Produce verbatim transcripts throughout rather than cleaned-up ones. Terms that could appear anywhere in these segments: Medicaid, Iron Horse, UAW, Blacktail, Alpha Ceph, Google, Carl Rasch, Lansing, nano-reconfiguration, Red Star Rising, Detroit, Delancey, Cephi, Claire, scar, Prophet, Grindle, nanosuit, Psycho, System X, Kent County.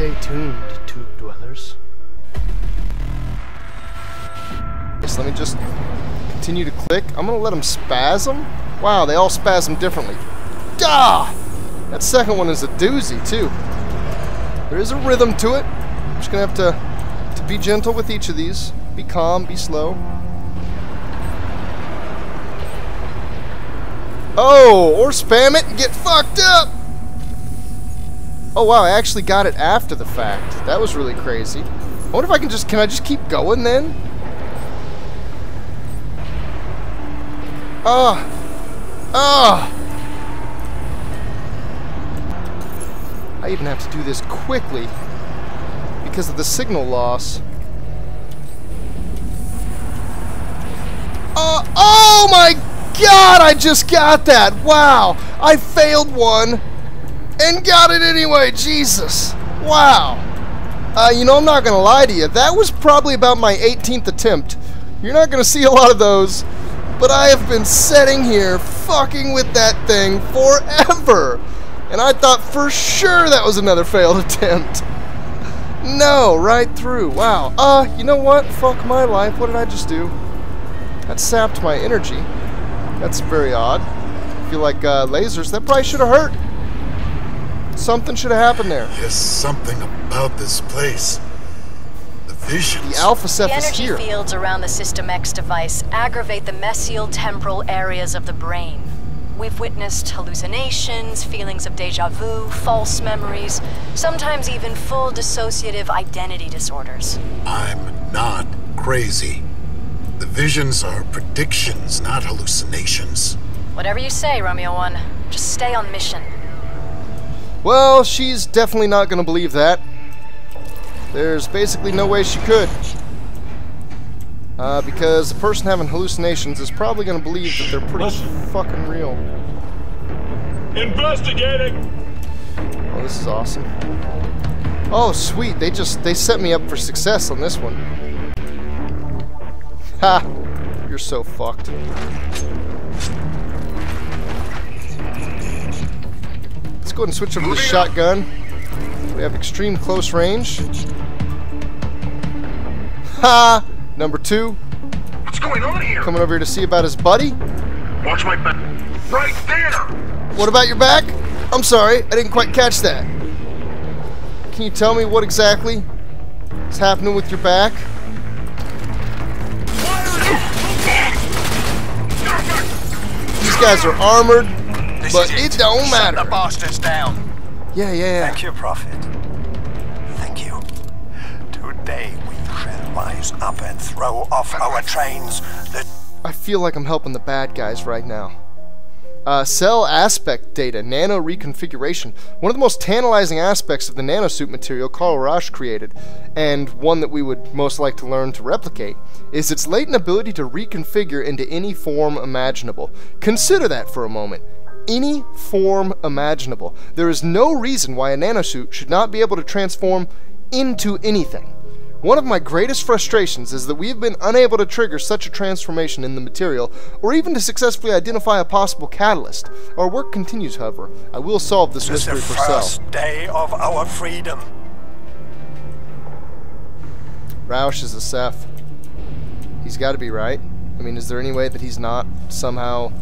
Stay tuned, Tube Dwellers. Yes, let me just continue to click. I'm gonna let them spasm. Wow, they all spasm differently. Duh! That second one is a doozy, too. There is a rhythm to it. I'm just gonna have to, to be gentle with each of these. Be calm, be slow. Oh, or spam it and get fucked up! Oh wow, I actually got it after the fact. That was really crazy. I wonder if I can just, can I just keep going then? Ah! Uh, ah! Uh. I even have to do this quickly because of the signal loss. Uh, oh my God, I just got that. Wow, I failed one and got it anyway. Jesus, wow. Uh, you know, I'm not gonna lie to you, that was probably about my eighteenth attempt. You're not gonna see a lot of those, but I have been sitting here fucking with that thing forever, and I thought for sure that was another failed attempt. No, right through. Wow. Uh, you know what, fuck my life, what did I just do? That sapped my energy. That's very odd. I feel like uh, lasers. That probably should have hurt. Something should have happened there. There's something about this place. The visions. The Alpha Ceph is here. The energy fields around the System X device aggravate the mesial temporal areas of the brain. We've witnessed hallucinations, feelings of deja vu, false memories, sometimes even full dissociative identity disorders. I'm not crazy. The visions are predictions, not hallucinations. Whatever you say, Romeo One. Just stay on mission. Well, she's definitely not going to believe that. There's basically no way she could. Uh, because the person having hallucinations is probably going to believe that they're pretty Listen. fucking real. Investigating! Oh, this is awesome. Oh, sweet. They just, they set me up for success on this one. Ha! You're so fucked. Let's go ahead and switch over to the shotgun. We have extreme close range. Ha! Number two. What's going on here? Coming over here to see about his buddy. Watch my back. Right there! What about your back? I'm sorry, I didn't quite catch that. Can you tell me what exactly is happening with your back? Guys are armored, this but it. it don't Shut matter. The bastards down. Yeah, yeah, yeah. Thank you, Prophet. Thank you. Today we shall rise up and throw off our trains. The I feel like I'm helping the bad guys right now. Uh, cell aspect data, nano-reconfiguration. One of the most tantalizing aspects of the nanosuit material Carl Rasch created, and one that we would most like to learn to replicate, is its latent ability to reconfigure into any form imaginable. Consider that for a moment. Any form imaginable. There is no reason why a nanosuit should not be able to transform into anything. One of my greatest frustrations is that we have been unable to trigger such a transformation in the material, or even to successfully identify a possible catalyst. Our work continues, however. I will solve this mystery for Cell. This is the first day of our freedom. Rasch is a Ceph. He's got to be right. I mean, is there any way that he's not somehow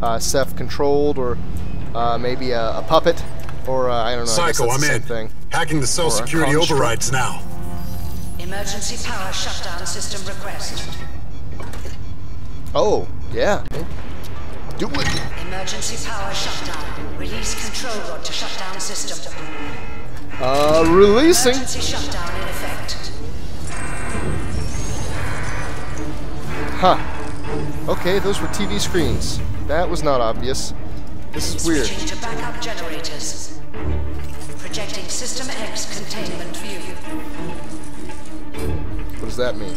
uh, Ceph controlled, or uh, maybe a, a puppet, or uh, I don't know. Psycho, I'm in. Thing. Hacking the cell or security overrides now. Emergency power shutdown system request. Oh, yeah. Do it. Emergency power shutdown. Release control rod to shut down system. Uh, releasing. Emergency shutdown in effect. Huh. Okay, those were T V screens. That was not obvious. This is weird. Switching to backup generators. Projecting System X containment view. What does that mean?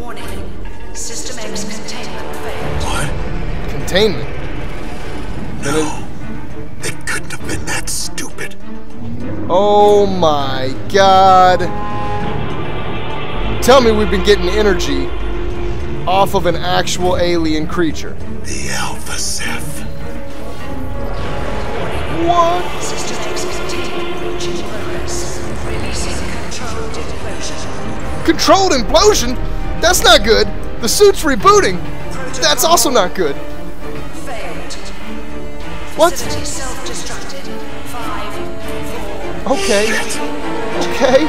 Warning. System X containment failed. What? Containment? No. They couldn't have been that stupid. Oh my God. Tell me we've been getting energy off of an actual alien creature. The Alpha Ceph. What? System X containment breach in progress. Controlled implosion? That's not good. The suit's rebooting. That's also not good. Failed. What? Self-destructed. Five, four, okay. Okay.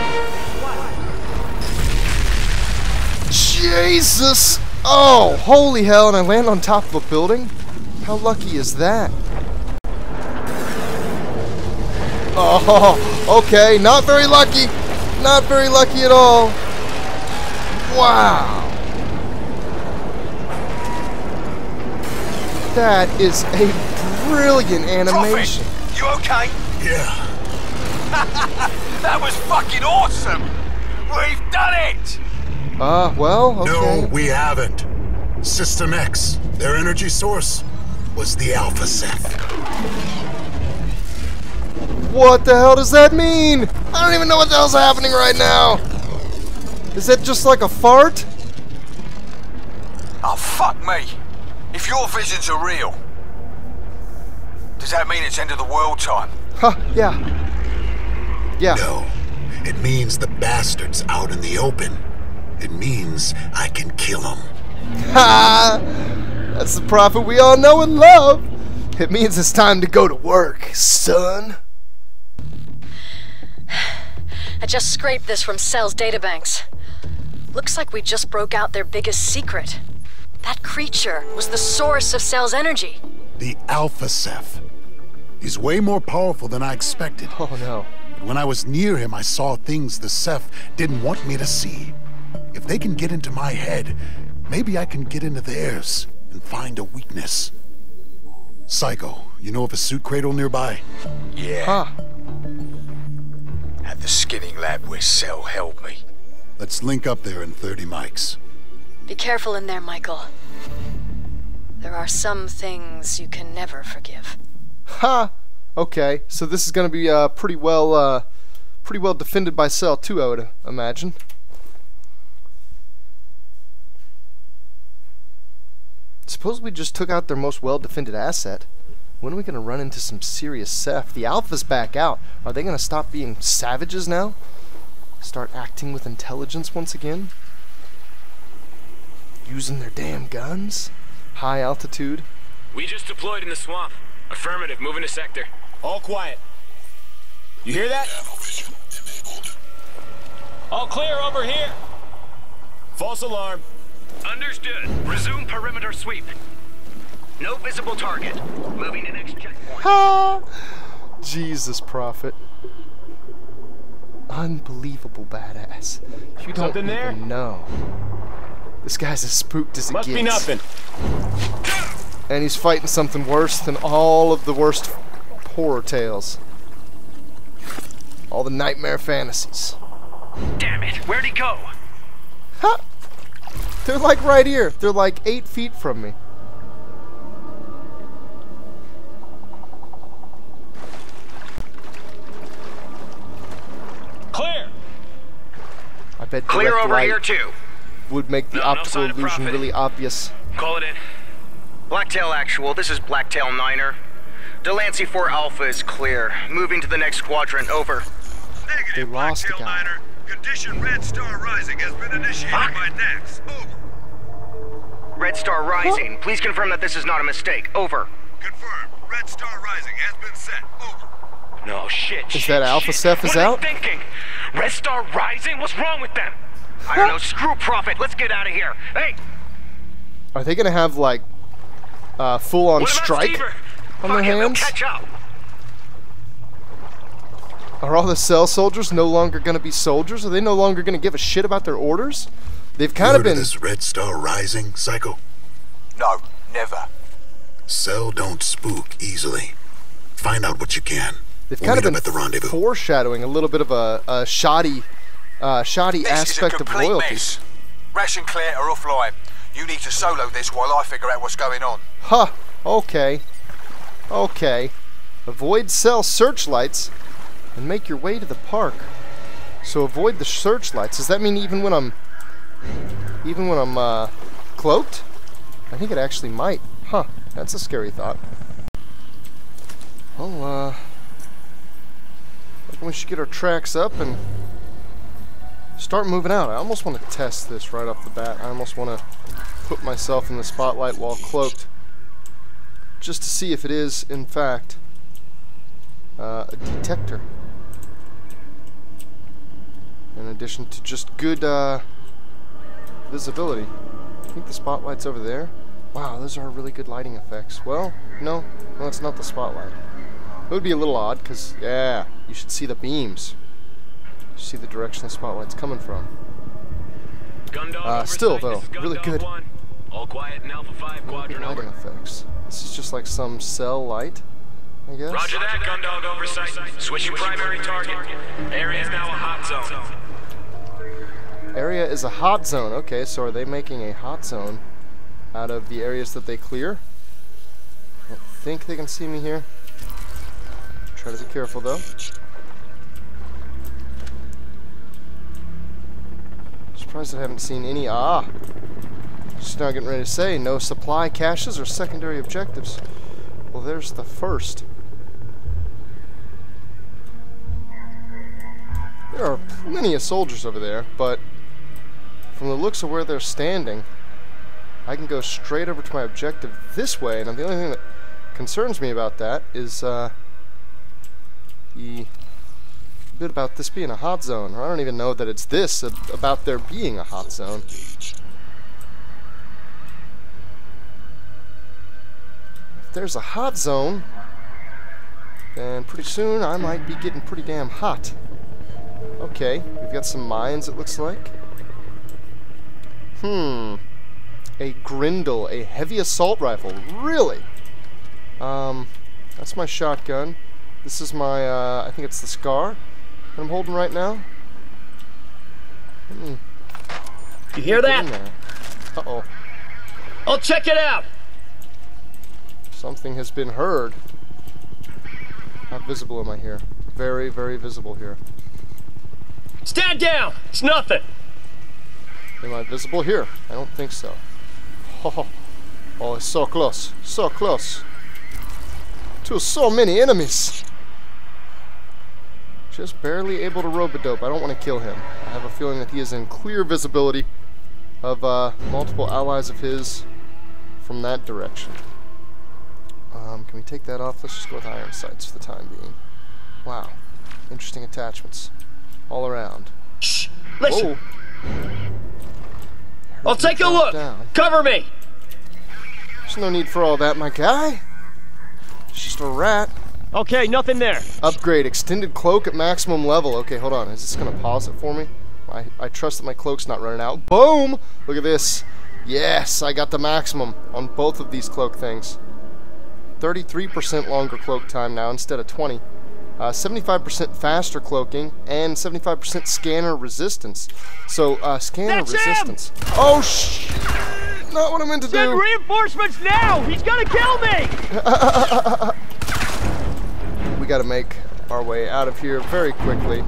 One. Jesus! Oh, holy hell, and I land on top of a building? How lucky is that? Oh, okay, not very lucky. Not very lucky at all. Wow. That is a brilliant animation. Prophet, you okay? Yeah. That was fucking awesome. We've done it. Ah, uh, well, okay. No, we haven't. System X, their energy source, was the Alpha Ceph. What the hell does that mean? I don't even know what the hell's happening right now. Is that just like a fart? Oh, fuck me. If your visions are real, does that mean it's end of the world time? Huh, yeah. Yeah. No, it means the bastard's out in the open. It means I can kill him. Ha! That's the Prophet we all know and love. It means it's time to go to work, son. I just scraped this from Cell's databanks. Looks like we just broke out their biggest secret. That creature was the source of Cell's energy. The Alpha Ceph. He's way more powerful than I expected. Oh no. But when I was near him, I saw things the Ceph didn't want me to see. If they can get into my head, maybe I can get into theirs and find a weakness. Psycho, you know of a suit cradle nearby? Yeah. Huh. At the skinning lab where Cell held me. Let's link up there in thirty mics. Be careful in there, Michael. There are some things you can never forgive. Ha! Okay, so this is going to be uh, pretty well, uh, pretty well defended by Cell too, I would imagine. Suppose we just took out their most well-defended asset. When are we going to run into some serious Ceph? The Alpha's back out. Are they going to stop being savages now? Start acting with intelligence once again? Using their damn guns? High altitude? We just deployed in the swamp. Affirmative, moving to sector. All quiet. You hear that? All clear over here. False alarm. Understood. Resume perimeter sweep. No visible target. Moving to next checkpoint. Ah, Jesus, Prophet. Unbelievable badass. You don't even there? know. This guy's as spooked as it Must gets. Must be nothing. And he's fighting something worse than all of the worst horror tales. All the nightmare fantasies. Damn it, where'd he go? Huh? They're like right here. They're like eight feet from me. Clear. I bet clear over here too would make the no, optical no illusion really obvious. Call it in. Blacktail actual. This is Blacktail Niner. Delancey four Alpha is clear. Moving to the next quadrant. Over. Negative. They lost Blacktail the guy. Niner. Condition Red Star Rising has been initiated Fuck. by N A X. Over. Red Star Rising. What? Please confirm that this is not a mistake. Over. Confirmed. Red Star Rising has been set. Over. No shit. Is shit, that Alpha Ceph is out? What are they thinking? Red Star Rising? What's wrong with them? I don't know. Screw Prophet. Let's get out of here. Hey. Are they gonna have like uh, full-on strike Stever? on Fuck their him, hands? Catch up. Are all the Cell soldiers no longer gonna be soldiers? Are they no longer gonna give a shit about their orders? They've kind of been. This Red Star Rising, Psycho? No, never. Cell don't spook easily. Find out what you can. They've kind of been the foreshadowing a little bit of a, a shoddy, uh, shoddy aspect of loyalty. Rasch and Claire are offline. You need to solo this while I figure out what's going on. Huh. Okay. Okay. Avoid Cell searchlights and make your way to the park. So avoid the searchlights. Does that mean even when I'm, even when I'm uh, cloaked? I think it actually might. Huh. That's a scary thought. Well, uh. we should get our tracks up and start moving out. I almost want to test this right off the bat. I almost want to put myself in the spotlight while cloaked, just to see if it is, in fact, uh, a detector. In addition to just good uh, visibility. I think the spotlight's over there. Wow, those are really good lighting effects. Well, no, no, it's not the spotlight. It would be a little odd, because, yeah, you should see the beams. You should see the direction the spotlight's coming from. Uh, still, though, really good. All quiet in Alpha five quadrant over. Lighting effects. This is just like some cell light, I guess. Roger that, Gundog oversight. Switch your primary target. Area is now a hot zone. Area is a hot zone. Okay, so are they making a hot zone out of the areas that they clear? I don't think they can see me here. Try to be careful, though. Surprised I haven't seen any. Ah! Just now getting ready to say, no supply caches or secondary objectives. Well, there's the first. There are plenty of soldiers over there, but from the looks of where they're standing, I can go straight over to my objective this way, and the only thing that concerns me about that is uh, the bit about this being a hot zone, or I don't even know that it's this about there being a hot zone. There's a hot zone, and pretty soon I might be getting pretty damn hot. Okay, we've got some mines, it looks like. Hmm. A Grindle, a heavy assault rifle. Really? Um, that's my shotgun. This is my, uh, I think it's the Scar that I'm holding right now. Hmm. You hear that? Uh-oh. I'll check it out! Something has been heard. How visible am I here? Very, very visible here. Stand down! It's nothing! Am I visible here? I don't think so. Oh, oh, it's so close. So close. To so many enemies. Just barely able to rope-a-dope. I don't want to kill him. I have a feeling that he is in clear visibility of uh, multiple allies of his from that direction. Um, can we take that off? Let's just go with iron sights for the time being. Wow. Interesting attachments. All around. Shh! Listen! I'll take a look! Down. Cover me! There's no need for all that, my guy. It's just a rat. Okay, nothing there. Upgrade. Extended cloak at maximum level. Okay, hold on. Is this going to pause it for me? I, I trust that my cloak's not running out. Boom! Look at this. Yes! I got the maximum on both of these cloak things. thirty-three percent longer cloak time now instead of twenty. seventy-five percent uh, faster cloaking and seventy-five percent scanner resistance. So, uh, scanner That's resistance. Him! Oh, sh! Not what I meant to Send do. Send reinforcements now! He's gonna kill me! We gotta make our way out of here very quickly.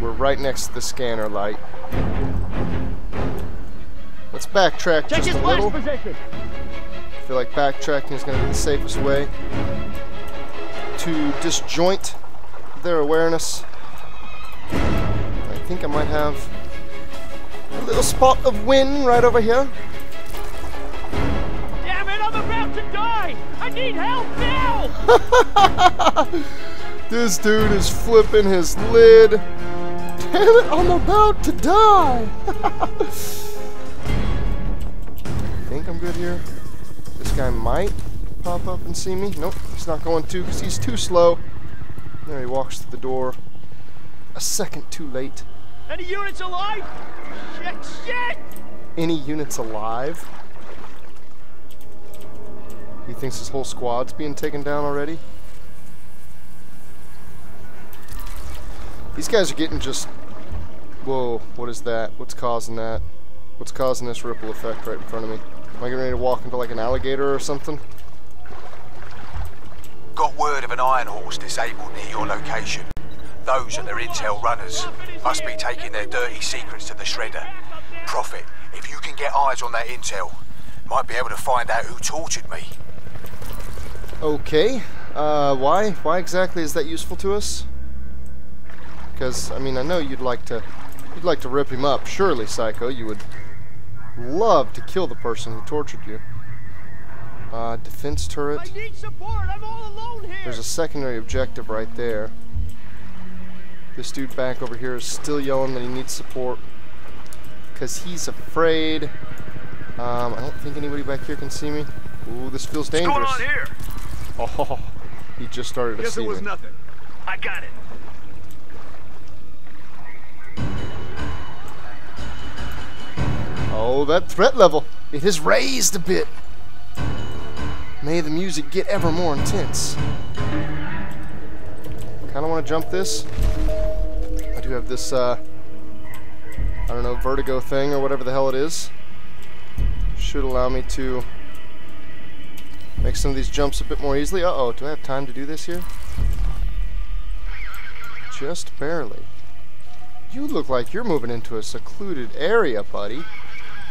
We're right next to the scanner light. Let's backtrack Check just his a little. Position. I feel like backtracking is going to be the safest way to disjoint their awareness. I think I might have a little spot of wind right over here. Damn it, I'm about to die! I need help now! This dude is flipping his lid. Damn it, I'm about to die! I think I'm good here. This guy might pop up and see me. Nope, he's not going to because he's too slow. There he walks through the door. A second too late. Any units alive? Shit, shit! Any units alive? He thinks his whole squad's being taken down already. These guys are getting just... Whoa, what is that? What's causing that? What's causing this ripple effect right in front of me? Am I getting ready to walk into like an alligator or something? Got word of an Iron Horse disabled near your location. Those are their intel runners. Must be taking their dirty secrets to the shredder. Prophet, if you can get eyes on that intel, might be able to find out who tortured me. Okay. Uh, why? Why exactly is that useful to us? Because, I mean, I know you'd like to You'd like to rip him up, surely, Psycho. You would love to kill the person who tortured you. Uh, defense turret. I need support. I'm all alone here. There's a secondary objective right there. This dude back over here is still yelling that he needs support because he's afraid. Um, I don't think anybody back here can see me. Ooh, this feels dangerous. What's going on here? Oh, he just started to see me. Guess it was nothing. I got it. Oh, that threat level. It has raised a bit. May the music get ever more intense. Kind of want to jump this. I do have this, uh, I don't know, vertigo thing or whatever the hell it is. Should allow me to make some of these jumps a bit more easily. Uh-oh, do I have time to do this here? Just barely. You look like you're moving into a secluded area, buddy.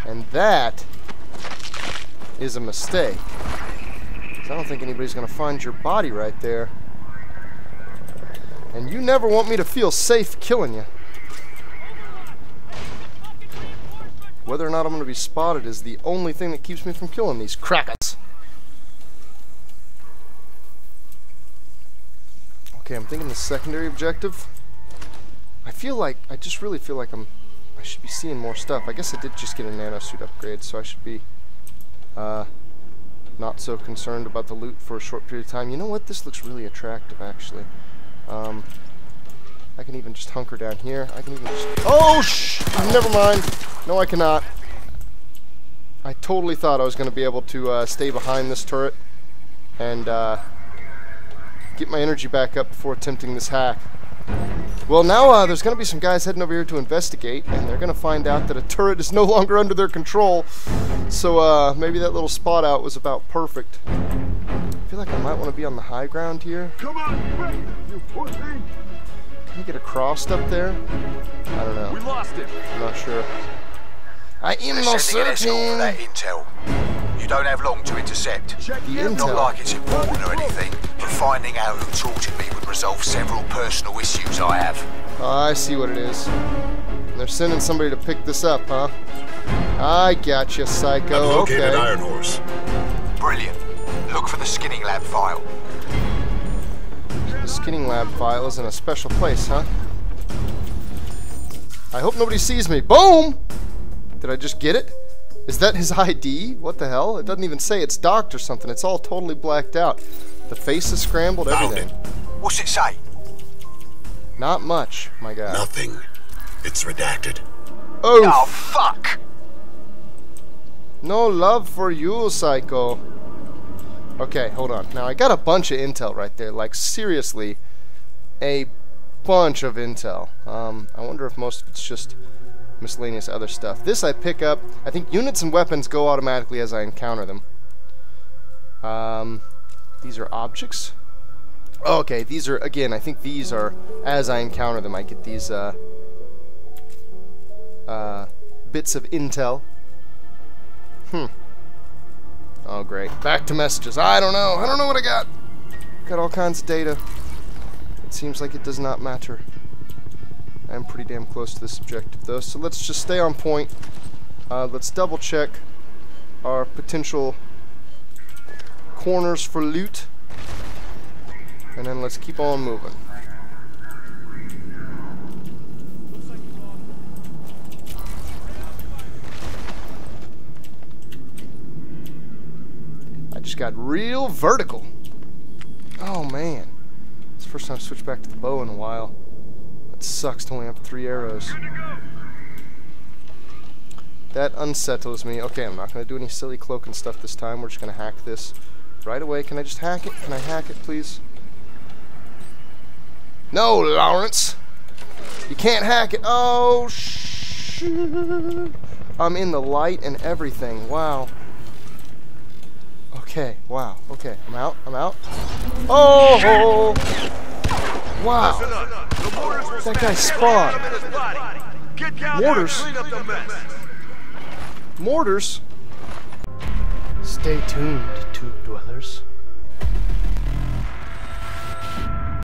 And that is a mistake. Because I don't think anybody's going to find your body right there. And you never want me to feel safe killing you. Whether or not I'm going to be spotted is the only thing that keeps me from killing these crackers. Okay, I'm thinking the secondary objective. I feel like, I just really feel like I'm, I should be seeing more stuff. I guess I did just get a nanosuit upgrade, so I should be uh, not so concerned about the loot for a short period of time. You know what? This looks really attractive, actually. Um, I can even just hunker down here. I can even just, oh, shh! Never mind. No, I cannot. I totally thought I was going to be able to uh, stay behind this turret and uh, get my energy back up before attempting this hack. Well, now uh, there's going to be some guys heading over here to investigate, and they're going to find out that a turret is no longer under their control. So uh, maybe that little spot out was about perfect. I feel like I might want to be on the high ground here. Come on, break, you pussy! Can we get across up there? I don't know. We lost him. I'm not sure. I am not certain. That intel. You don't have long to intercept. The intel. Not like it's important or anything, but finding out who tortured me would resolve several personal issues I have. Oh, I see what it is. They're sending somebody to pick this up, huh? I gotcha, Psycho. I've located okay. Iron Horse. Brilliant. Look for the skinning lab file. The skinning lab file is in a special place, huh? I hope nobody sees me. Boom! Did I just get it? Is that his I D? What the hell? It doesn't even say it's docked or something. It's all totally blacked out. The face is scrambled, everything. What's it say? Not much, my guy. Nothing. It's redacted. Oh, oh fuck! No love for you, Psycho. Okay, hold on. Now, I got a bunch of intel right there. Like, seriously, a bunch of intel. Um, I wonder if most of it's just miscellaneous other stuff. This I pick up. I think units and weapons go automatically as I encounter them. Um, these are objects. Oh, okay, these are, again, I think these are, as I encounter them, I get these uh, uh, bits of intel. Hmm. Oh, great. Back to messages. I don't know. I don't know what I got. Got all kinds of data. It seems like it does not matter. I'm pretty damn close to this objective, though, so let's just stay on point. Uh, let's double check our potential corners for loot, and then let's keep on moving. I just got real vertical. Oh man, it's the first time I've switched back to the bow in a while. Sucks to only have three arrows. That unsettles me. Okay, I'm not going to do any silly cloak and stuff this time. We're just going to hack this right away. Can I just hack it? Can I hack it, please? No, Lawrence! You can't hack it! Oh, shit! I'm in the light and everything. Wow. Okay, wow. Okay, I'm out. I'm out. Oh! Wow. That guy spawned. Mortars. Mortars. Stay tuned, tube dwellers.